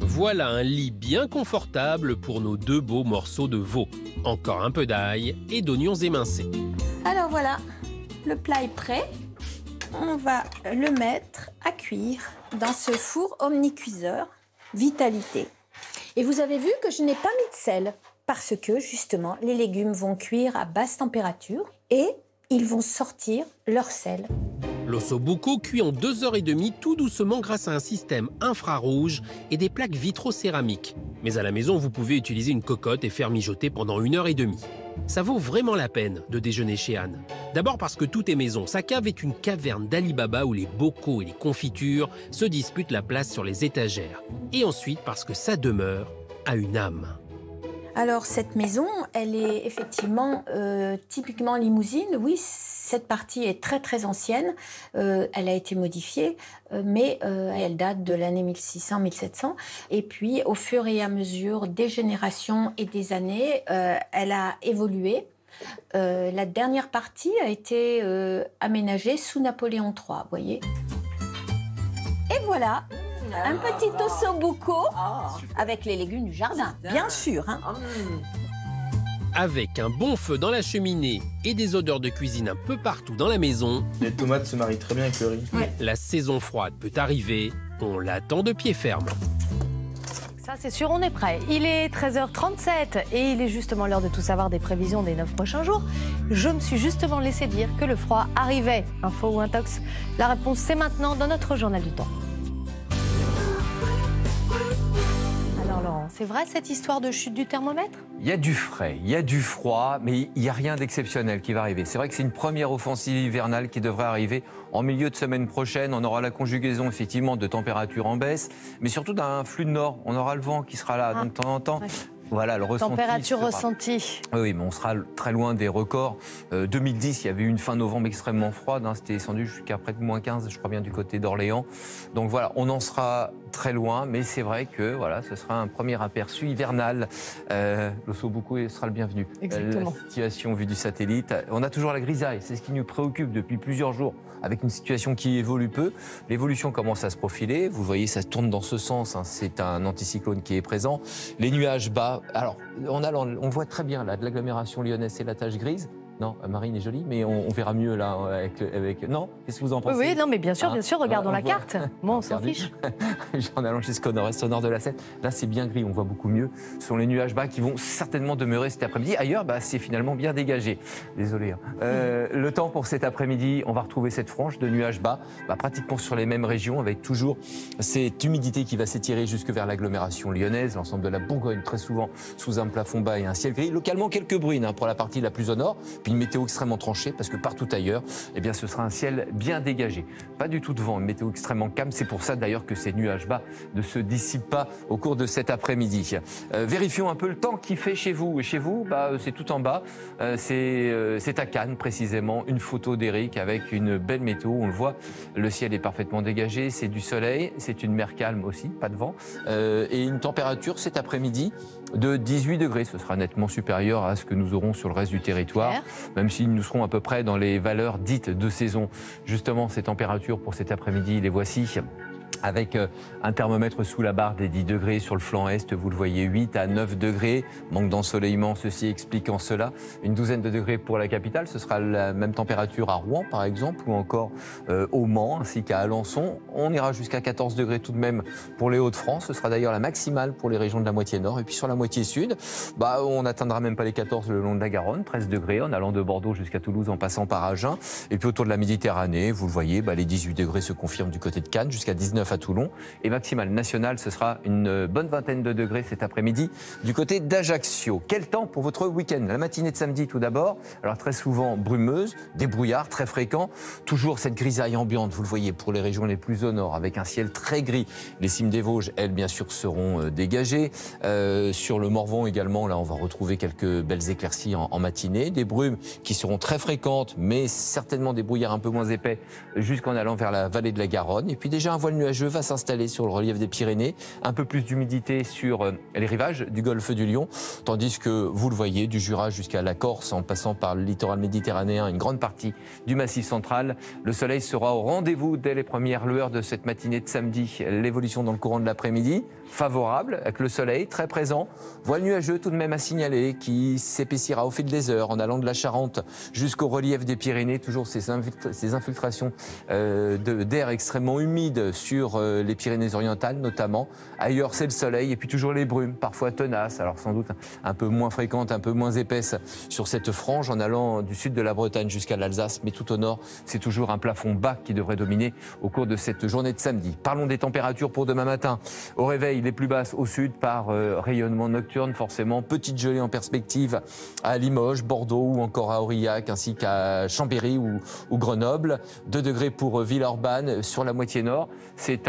Voilà un lit bien confortable pour nos deux beaux morceaux de veau. Encore un peu d'ail et d'oignons émincés. Alors voilà, le plat est prêt. On va le mettre à cuire dans ce four omnicuiseur Vitalité. Et vous avez vu que je n'ai pas mis de sel parce que justement les légumes vont cuire à basse température et ils vont sortir leur sel. L'osso buco cuit en deux heures trente tout doucement grâce à un système infrarouge et des plaques vitrocéramiques. Mais à la maison, vous pouvez utiliser une cocotte et faire mijoter pendant une heure et demie. Ça vaut vraiment la peine de déjeuner chez Anne. D'abord parce que tout est maison. Sa cave est une caverne d'Alibaba où les bocaux et les confitures se disputent la place sur les étagères. Et ensuite parce que sa demeure a une âme. Alors, cette maison, elle est effectivement euh, typiquement limousine. Oui, cette partie est très, très ancienne. Euh, elle a été modifiée, euh, mais euh, elle date de l'année mille six cents mille sept cents. Et puis, au fur et à mesure des générations et des années, euh, elle a évolué. Euh, la dernière partie a été euh, aménagée sous Napoléon trois, vous voyez. Et voilà, ah, un petit osso bucco ah, avec les légumes du jardin, bien sûr. Hein. Avec un bon feu dans la cheminée et des odeurs de cuisine un peu partout dans la maison... Les tomates se marient très bien avec le riz. Ouais. La saison froide peut arriver, on l'attend de pied ferme. Ça c'est sûr, on est prêt. Il est treize heures trente-sept et il est justement l'heure de tout savoir des prévisions des neuf prochains jours. Je me suis justement laissé dire que le froid arrivait. Info ou intox? La réponse c'est maintenant dans notre journal du temps. Alors Laurent, c'est vrai cette histoire de chute du thermomètre? Il y a du frais, il y a du froid, mais il n'y a rien d'exceptionnel qui va arriver. C'est vrai que c'est une première offensive hivernale qui devrait arriver en milieu de semaine prochaine. On aura la conjugaison effectivement de températures en baisse, mais surtout d'un flux de nord. On aura le vent qui sera là ah, de temps en temps. Okay. Voilà, le ressenti. Température ressentie. Oui, mais on sera très loin des records. Euh, deux mille dix, il y avait eu une fin novembre extrêmement froide. Hein, c'était descendu jusqu'à près de moins quinze, je crois bien, du côté d'Orléans. Donc voilà, on en sera très loin. Mais c'est vrai que voilà, ce sera un premier aperçu hivernal. Euh, L'osso bucco sera le bienvenu. Exactement. La situation vue du satellite. On a toujours la grisaille. C'est ce qui nous préoccupe depuis plusieurs jours avec une situation qui évolue peu. L'évolution commence à se profiler. Vous voyez, ça tourne dans ce sens. Hein. C'est un anticyclone qui est présent. Les nuages bas. Alors, on, a, on voit très bien là de l'agglomération lyonnaise, c'est la tache grise. Non, Marine est jolie, mais on, on verra mieux là avec... avec... Non, qu'est-ce que vous en pensez? Oui, oui, non, mais bien sûr, bien sûr, regardons ah, la voit... carte. Moi, on s'en fiche. En allant jusqu'au nord-est, au nord de la Seine, là, c'est bien gris, on voit beaucoup mieux. Ce sont les nuages bas qui vont certainement demeurer cet après-midi. Ailleurs, bah, c'est finalement bien dégagé. Désolé. Hein. Euh, le temps pour cet après-midi, on va retrouver cette frange de nuages bas, bah, pratiquement sur les mêmes régions, avec toujours cette humidité qui va s'étirer jusque vers l'agglomération lyonnaise, l'ensemble de la Bourgogne, très souvent sous un plafond bas et un ciel gris. Localement, quelques bruines hein, pour la partie la plus au nord. Puis une météo extrêmement tranchée, parce que partout ailleurs, eh bien, ce sera un ciel bien dégagé. Pas du tout de vent, une météo extrêmement calme. C'est pour ça d'ailleurs que ces nuages bas ne se dissipent pas au cours de cet après-midi. Euh, vérifions un peu le temps qu'il fait chez vous. Et chez vous, bah, c'est tout en bas. Euh, c'est euh, à Cannes, précisément. Une photo d'Eric avec une belle météo. On le voit, le ciel est parfaitement dégagé. C'est du soleil. C'est une mer calme aussi, pas de vent. Euh, et une température cet après-midi de dix-huit degrés. Ce sera nettement supérieur à ce que nous aurons sur le reste du territoire. Même si nous serons à peu près dans les valeurs dites de saison. Justement, ces températures pour cet après-midi, les voici. Avec un thermomètre sous la barre des dix degrés sur le flanc est, vous le voyez, huit à neuf degrés. Manque d'ensoleillement, ceci expliquant cela. Une douzaine de degrés pour la capitale, ce sera la même température à Rouen par exemple, ou encore euh, au Mans, ainsi qu'à Alençon. On ira jusqu'à quatorze degrés tout de même pour les Hauts-de-France. Ce sera d'ailleurs la maximale pour les régions de la moitié nord. Et puis sur la moitié sud, bah, on n'atteindra même pas les quatorze le long de la Garonne, treize degrés en allant de Bordeaux jusqu'à Toulouse en passant par Agen. Et puis autour de la Méditerranée, vous le voyez, bah, les dix-huit degrés se confirment du côté de Cannes jusqu'à dix-neuf à Toulon. Et maximale nationale, ce sera une bonne vingtaine de degrés cet après-midi du côté d'Ajaccio. Quel temps pour votre week-end? La matinée de samedi tout d'abord. Alors très souvent brumeuse, des brouillards très fréquents. Toujours cette grisaille ambiante, vous le voyez, pour les régions les plus au nord, avec un ciel très gris. Les cimes des Vosges, elles, bien sûr, seront dégagées. Euh, sur le Morvan également, là, on va retrouver quelques belles éclaircies en, en matinée. Des brumes qui seront très fréquentes, mais certainement des brouillards un peu moins épais jusqu'en allant vers la vallée de la Garonne. Et puis déjà un voile nuageux va s'installer sur le relief des Pyrénées, un peu plus d'humidité sur les rivages du golfe du Lion, tandis que vous le voyez, du Jura jusqu'à la Corse, en passant par le littoral méditerranéen, une grande partie du Massif central. Le soleil sera au rendez-vous dès les premières lueurs de cette matinée de samedi. L'évolution dans le courant de l'après-midi, favorable, avec le soleil très présent. Voile nuageux tout de même à signaler, qui s'épaissira au fil des heures, en allant de la Charente jusqu'au relief des Pyrénées, toujours ces infiltrations d'air extrêmement humide sur les Pyrénées-Orientales notamment. Ailleurs, c'est le soleil et puis toujours les brumes, parfois tenaces, alors sans doute un peu moins fréquentes, un peu moins épaisses sur cette frange en allant du sud de la Bretagne jusqu'à l'Alsace, mais tout au nord, c'est toujours un plafond bas qui devrait dominer au cours de cette journée de samedi. Parlons des températures pour demain matin. Au réveil, les plus basses au sud par euh, rayonnement nocturne, forcément. Petite gelée en perspective à Limoges, Bordeaux ou encore à Aurillac, ainsi qu'à Chambéry ou, ou Grenoble. deux degrés pour Villeurbanne sur la moitié nord. C'est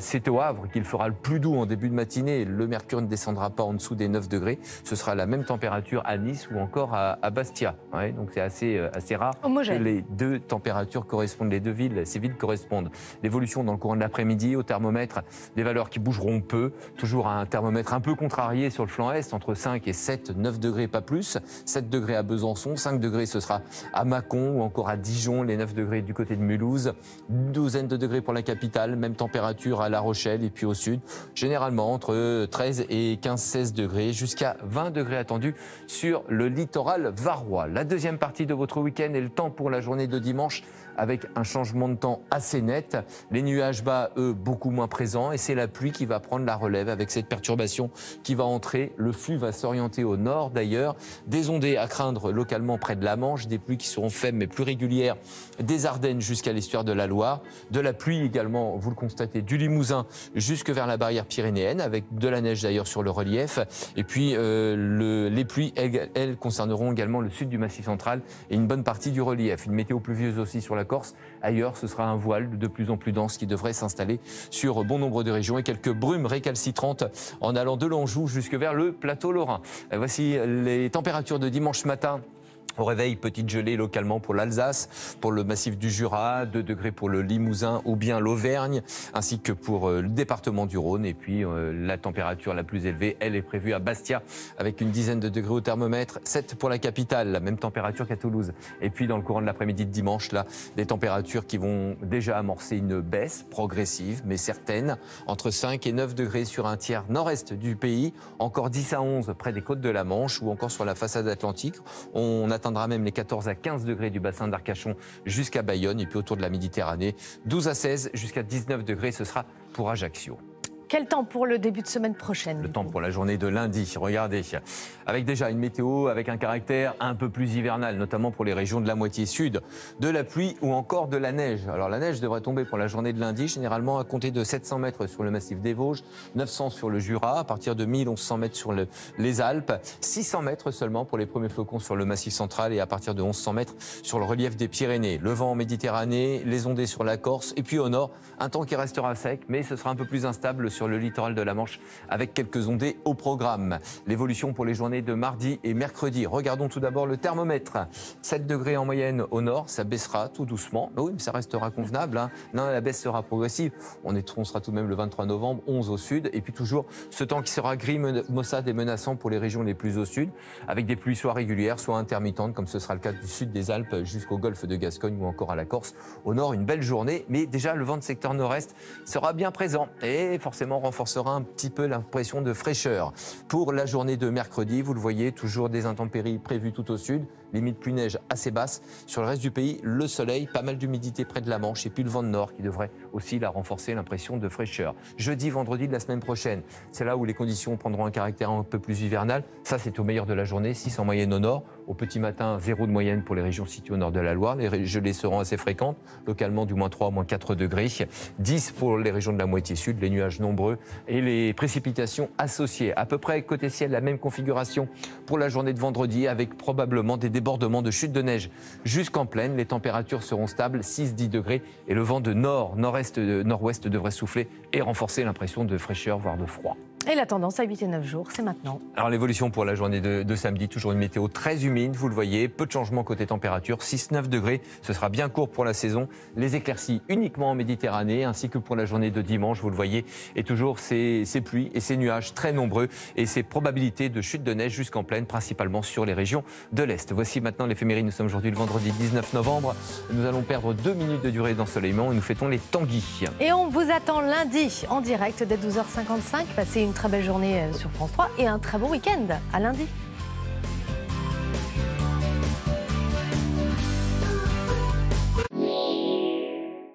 C'est au Havre qu'il fera le plus doux en début de matinée. Le mercure ne descendra pas en dessous des neuf degrés. Ce sera la même température à Nice ou encore à, à Bastia. Ouais, donc c'est assez, assez rare homogène. Que les deux températures correspondent, les deux villes, ces villes correspondent. L'évolution dans le courant de l'après-midi au thermomètre, des valeurs qui bougeront peu. Toujours un thermomètre un peu contrarié sur le flanc est, entre cinq et sept, neuf degrés, pas plus. sept degrés à Besançon, cinq degrés ce sera à Mâcon ou encore à Dijon, les neuf degrés du côté de Mulhouse. Une douzaine de degrés pour la capitale, même mêmes températures à La Rochelle et puis au sud. Généralement entre treize et quinze, seize degrés, jusqu'à vingt degrés attendus sur le littoral varois. La deuxième partie de votre week-end est le temps pour la journée de dimanche, avec un changement de temps assez net. Les nuages bas, eux, beaucoup moins présents, et c'est la pluie qui va prendre la relève avec cette perturbation qui va entrer. Le flux va s'orienter au nord d'ailleurs. Des ondées à craindre localement près de la Manche, des pluies qui seront faibles mais plus régulières des Ardennes jusqu'à l'estuaire de la Loire. De la pluie également, vous le constatez, du Limousin jusque vers la barrière pyrénéenne, avec de la neige d'ailleurs sur le relief. Et puis euh, le, les pluies, elles, elles, concerneront également le sud du Massif central et une bonne partie du relief. Une météo pluvieuse aussi sur la Corse. Ailleurs, ce sera un voile de plus en plus dense qui devrait s'installer sur bon nombre de régions et quelques brumes récalcitrantes en allant de l'Anjou jusque vers le plateau lorrain. Voici les températures de dimanche matin. Au réveil, petite gelée localement pour l'Alsace, pour le massif du Jura, deux degrés pour le Limousin ou bien l'Auvergne, ainsi que pour le département du Rhône. Et puis euh, la température la plus élevée, elle est prévue à Bastia, avec une dizaine de degrés au thermomètre, sept pour la capitale, la même température qu'à Toulouse. Et puis dans le courant de l'après-midi de dimanche, là, des températures qui vont déjà amorcer une baisse progressive, mais certaine, entre cinq et neuf degrés sur un tiers nord-est du pays, encore dix à onze près des côtes de la Manche ou encore sur la façade atlantique. On a On atteindra même les quatorze à quinze degrés du bassin d'Arcachon jusqu'à Bayonne, et puis autour de la Méditerranée, douze à seize jusqu'à dix-neuf degrés, ce sera pour Ajaccio. Quel temps pour le début de semaine prochaine? Le temps pour la journée de lundi, regardez, avec déjà une météo avec un caractère un peu plus hivernal, notamment pour les régions de la moitié sud, de la pluie ou encore de la neige. Alors la neige devrait tomber pour la journée de lundi, généralement à compter de sept cents mètres sur le massif des Vosges, neuf cents sur le Jura, à partir de mille, mille cent mètres sur le, les Alpes, six cents mètres seulement pour les premiers flocons sur le massif central et à partir de mille cent mètres sur le relief des Pyrénées. Le vent en Méditerranée, les ondées sur la Corse et puis au nord, un temps qui restera sec, mais ce sera un peu plus instable sur Sur le littoral de la Manche avec quelques ondées au programme. L'évolution pour les journées de mardi et mercredi. Regardons tout d'abord le thermomètre. sept degrés en moyenne au nord, ça baissera tout doucement. Mais oui, mais ça restera convenable, hein. Non, la baisse sera progressive. On, est, on sera tout de même le vingt-trois novembre, onze au sud. Et puis toujours ce temps qui sera gris, maussade et menaçant pour les régions les plus au sud, avec des pluies soit régulières, soit intermittentes, comme ce sera le cas du sud des Alpes jusqu'au golfe de Gascogne ou encore à la Corse. Au nord, une belle journée, mais déjà le vent de secteur nord-est sera bien présent. Et forcément, renforcera un petit peu l'impression de fraîcheur. Pour la journée de mercredi, vous le voyez, toujours des intempéries prévues tout au sud, limite plus neige assez basse. Sur le reste du pays, le soleil, pas mal d'humidité près de la Manche et puis le vent de nord qui devrait aussi la renforcer, l'impression de fraîcheur. Jeudi, vendredi de la semaine prochaine, c'est là où les conditions prendront un caractère un peu plus hivernal. Ça, c'est au meilleur de la journée, six en moyenne au nord. Au petit matin, zéro de moyenne pour les régions situées au nord de la Loire. Les gelées seront assez fréquentes, localement du moins trois, moins quatre degrés. dix pour les régions de la moitié sud, les nuages nombreux et les précipitations associées. À peu près côté ciel, la même configuration pour la journée de vendredi, avec probablement des débordements de chutes de neige jusqu'en plaine. Les températures seront stables, six à dix degrés, et le vent de nord, nord-est, nord-ouest devrait souffler et renforcer l'impression de fraîcheur, voire de froid. Et la tendance à huit et neuf jours, c'est maintenant. Alors l'évolution pour la journée de, de samedi, toujours une météo très humide, vous le voyez, peu de changements côté température, six à neuf degrés, ce sera bien court pour la saison. Les éclaircies uniquement en Méditerranée, ainsi que pour la journée de dimanche, vous le voyez, et toujours ces, ces pluies et ces nuages très nombreux, et ces probabilités de chute de neige jusqu'en plaine, principalement sur les régions de l'Est. Voici maintenant l'éphéméride, nous sommes aujourd'hui le vendredi dix-neuf novembre, nous allons perdre deux minutes de durée d'ensoleillement et nous fêtons les Tanguis. Et on vous attend lundi, en direct dès douze heures cinquante-cinq, passez une très belle journée sur France trois et un très bon week-end. À lundi.